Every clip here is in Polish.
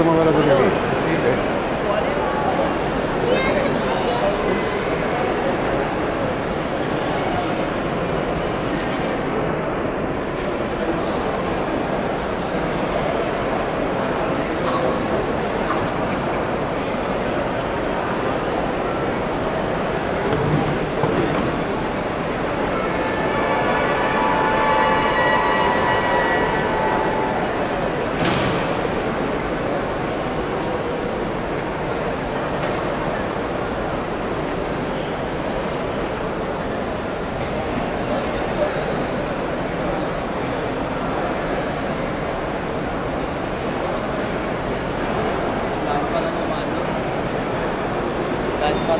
chemin va la bonne heure.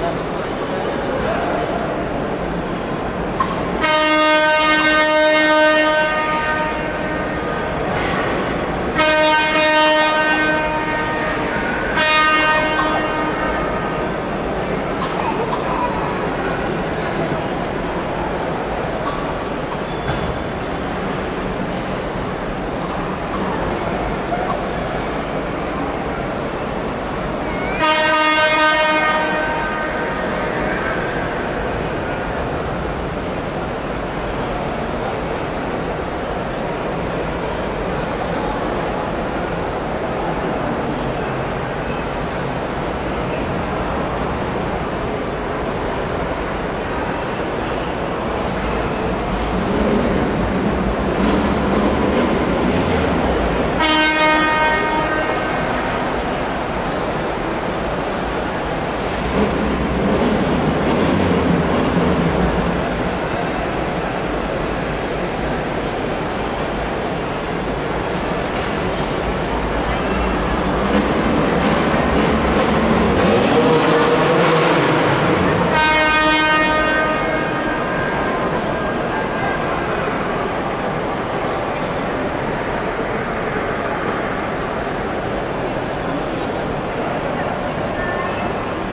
Gracias.